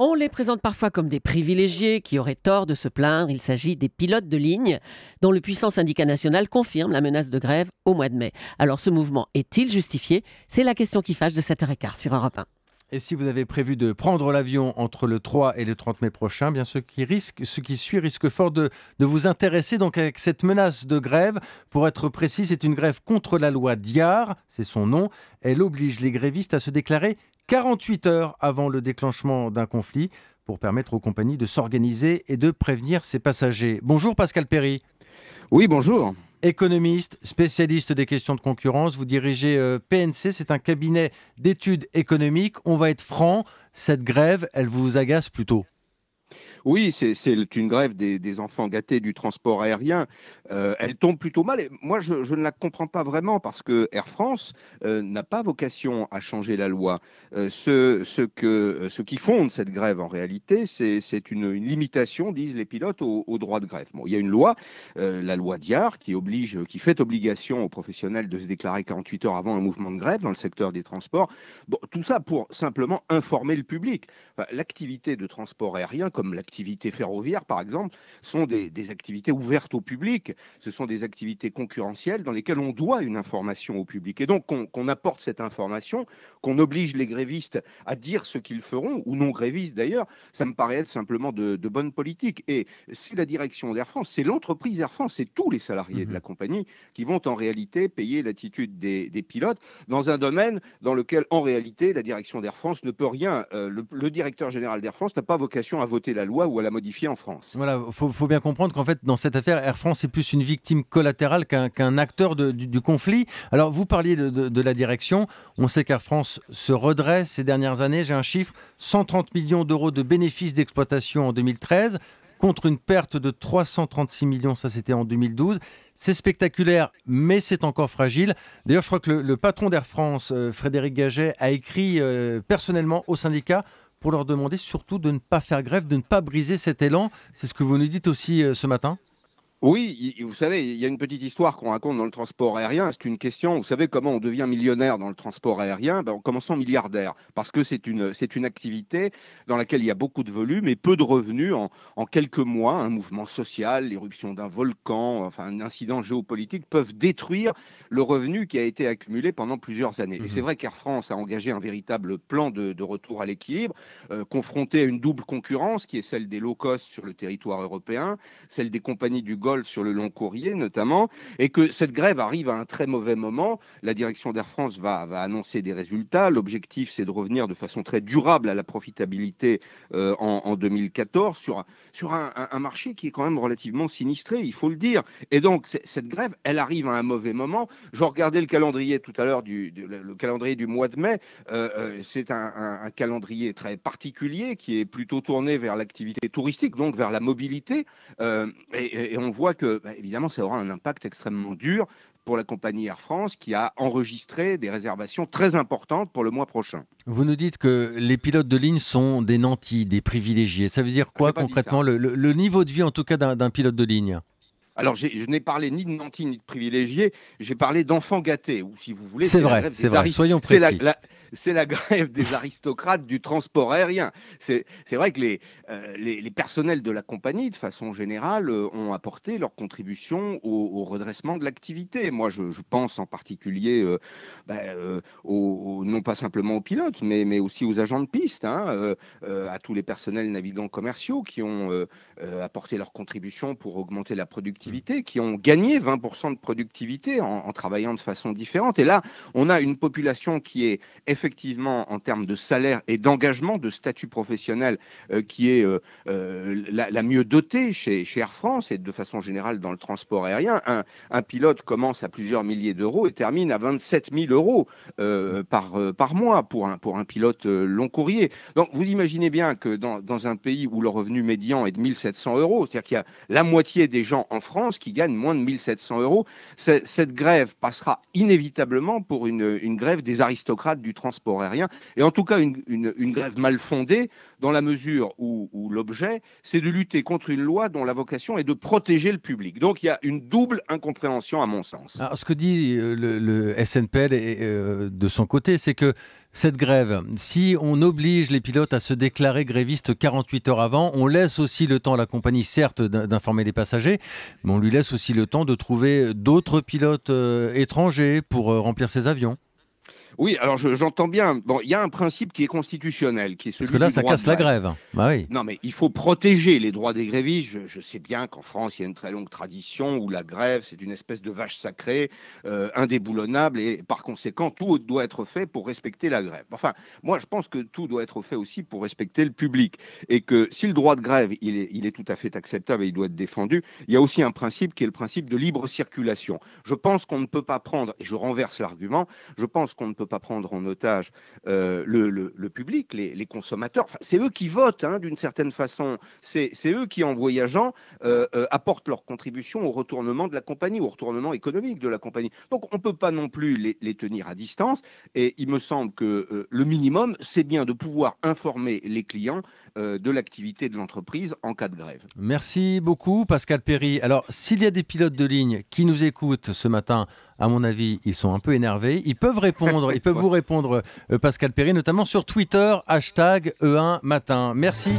On les présente parfois comme des privilégiés qui auraient tort de se plaindre. Il s'agit des pilotes de ligne, dont le puissant syndicat national confirme la menace de grève au mois de mai. Alors ce mouvement est-il justifié? C'est la question qui fâche de 7h15 sur Europe 1. Et si vous avez prévu de prendre l'avion entre le 3 et le 30 mai prochain, bien ce qui suit risque fort de vous intéresser donc avec cette menace de grève. Pour être précis, c'est une grève contre la loi Diard, c'est son nom. Elle oblige les grévistes à se déclarer 48 heures avant le déclenchement d'un conflit pour permettre aux compagnies de s'organiser et de prévenir ses passagers. Bonjour Pascal Perri. Oui, bonjour. Économiste, spécialiste des questions de concurrence, vous dirigez PNC, c'est un cabinet d'études économiques. On va être franc, cette grève, elle vous agace plutôt? Oui, c'est une grève des enfants gâtés du transport aérien. Elle tombe plutôt mal. Et moi, je ne la comprends pas vraiment parce que Air France n'a pas vocation à changer la loi. Ce qui fonde cette grève, en réalité, c'est une limitation, disent les pilotes, au droit de grève. Bon, il y a une loi, la loi Diard, qui fait obligation aux professionnels de se déclarer 48 heures avant un mouvement de grève dans le secteur des transports. Bon, tout ça pour simplement informer le public. Enfin, l'activité de transport aérien, comme l'activité ferroviaire, par exemple, sont des activités ouvertes au public. Ce sont des activités concurrentielles dans lesquelles on doit une information au public. Et donc, qu'on apporte cette information, qu'on oblige les grévistes à dire ce qu'ils feront, ou non grévistes d'ailleurs, ça me paraît être simplement de bonne politique. Et c'est la direction d'Air France, c'est l'entreprise Air France, c'est tous les salariés de la compagnie qui vont en réalité payer l'attitude des pilotes dans un domaine dans lequel, en réalité, la direction d'Air France ne peut rien. Le directeur général d'Air France n'a pas vocation à voter la loi ou à la modifier en France. Voilà, faut bien comprendre qu'en fait, dans cette affaire, Air France est plus une victime collatérale qu'un acteur du conflit. Alors, vous parliez de la direction. On sait qu'Air France se redresse ces dernières années. J'ai un chiffre, 130 millions d'euros de bénéfices d'exploitation en 2013 contre une perte de 336 millions, ça c'était en 2012. C'est spectaculaire, mais c'est encore fragile. D'ailleurs, je crois que le patron d'Air France, Frédéric Gaget, a écrit personnellement au syndicat pour leur demander surtout de ne pas faire grève, de ne pas briser cet élan. C'est ce que vous nous dites aussi ce matin ? Oui, vous savez, il y a une petite histoire qu'on raconte dans le transport aérien, c'est une question, vous savez comment on devient millionnaire dans le transport aérien? En commençant milliardaire, parce que c'est une activité dans laquelle il y a beaucoup de volume et peu de revenus en quelques mois. Un mouvement social, l'éruption d'un volcan, enfin un incident géopolitique peuvent détruire le revenu qui a été accumulé pendant plusieurs années. Et c'est vrai qu'Air France a engagé un véritable plan de retour à l'équilibre, confronté à une double concurrence qui est celle des low-cost sur le territoire européen, celle des compagnies du sur le long courrier notamment, et que cette grève arrive à un très mauvais moment. La direction d'Air France va annoncer des résultats. L'objectif, c'est de revenir de façon très durable à la profitabilité en 2014 sur un marché qui est quand même relativement sinistré, il faut le dire. Et donc, cette grève, elle arrive à un mauvais moment. Je regardais le calendrier tout à l'heure, le calendrier du mois de mai. C'est un calendrier très particulier qui est plutôt tourné vers l'activité touristique, donc vers la mobilité. Et on voit que, évidemment, ça aura un impact extrêmement dur pour la compagnie Air France qui a enregistré des réservations très importantes pour le mois prochain. Vous nous dites que les pilotes de ligne sont des nantis, des privilégiés. Ça veut dire quoi concrètement, le niveau de vie en tout cas d'un pilote de ligne ? Alors, je n'ai parlé ni de nantis ni de privilégiés, j'ai parlé d'enfants gâtés, ou si vous voulez, c'est vrai, soyons précis. C'est la grève des aristocrates du transport aérien. C'est vrai que les personnels de la compagnie, de façon générale, ont apporté leur contribution au redressement de l'activité. Moi, je pense en particulier, non pas simplement aux pilotes, mais aussi aux agents de piste, à tous les personnels navigants commerciaux qui ont apporté leur contribution pour augmenter la productivité, qui ont gagné 20% de productivité en travaillant de façon différente. Et là, on a une population qui est effectivement, en termes de salaire et d'engagement, de statut professionnel, qui est la mieux dotée chez Air France et de façon générale dans le transport aérien. Un pilote commence à plusieurs milliers d'euros et termine à 27 000 euros par mois pour un pilote long courrier. Donc, vous imaginez bien que dans un pays où le revenu médian est de 1700 euros, c'est-à-dire qu'il y a la moitié des gens en France qui gagnent moins de 1700 euros, cette grève passera inévitablement pour une grève des aristocrates du transport transport aérien, et en tout cas une grève mal fondée, dans la mesure où l'objet, c'est de lutter contre une loi dont la vocation est de protéger le public. Donc il y a une double incompréhension à mon sens. Alors ce que dit le SNPL de son côté, c'est que cette grève, si on oblige les pilotes à se déclarer grévistes 48 heures avant, on laisse aussi le temps à la compagnie, certes, d'informer les passagers, mais on lui laisse aussi le temps de trouver d'autres pilotes étrangers pour remplir ses avions. Oui, alors j'entends bien. Bon, il y a un principe qui est constitutionnel, qui est celui. Parce que là, ça casse la grève. Bah oui. Non, mais il faut protéger les droits des grévistes. Je sais bien qu'en France, il y a une très longue tradition où la grève, c'est une espèce de vache sacrée, indéboulonnable, et par conséquent, tout doit être fait pour respecter la grève. Enfin, moi, je pense que tout doit être fait aussi pour respecter le public, et que si le droit de grève, il est tout à fait acceptable et il doit être défendu, il y a aussi un principe qui est le principe de libre circulation. Je pense qu'on ne peut pas prendre, et je renverse l'argument, je pense qu'on ne peut pas prendre en otage le public, les consommateurs. Enfin, c'est eux qui votent, hein, d'une certaine façon. C'est eux qui, en voyageant, apportent leur contribution au retournement de la compagnie, au retournement économique de la compagnie. Donc, on ne peut pas non plus les tenir à distance. Et il me semble que le minimum, c'est bien de pouvoir informer les clients de l'activité de l'entreprise en cas de grève. Merci beaucoup, Pascal Perri. Alors, s'il y a des pilotes de ligne qui nous écoutent ce matin, à mon avis, ils sont un peu énervés. Ils peuvent répondre, ils peuvent vous répondre, Pascal Perri, notamment sur Twitter, #E1matin. Merci.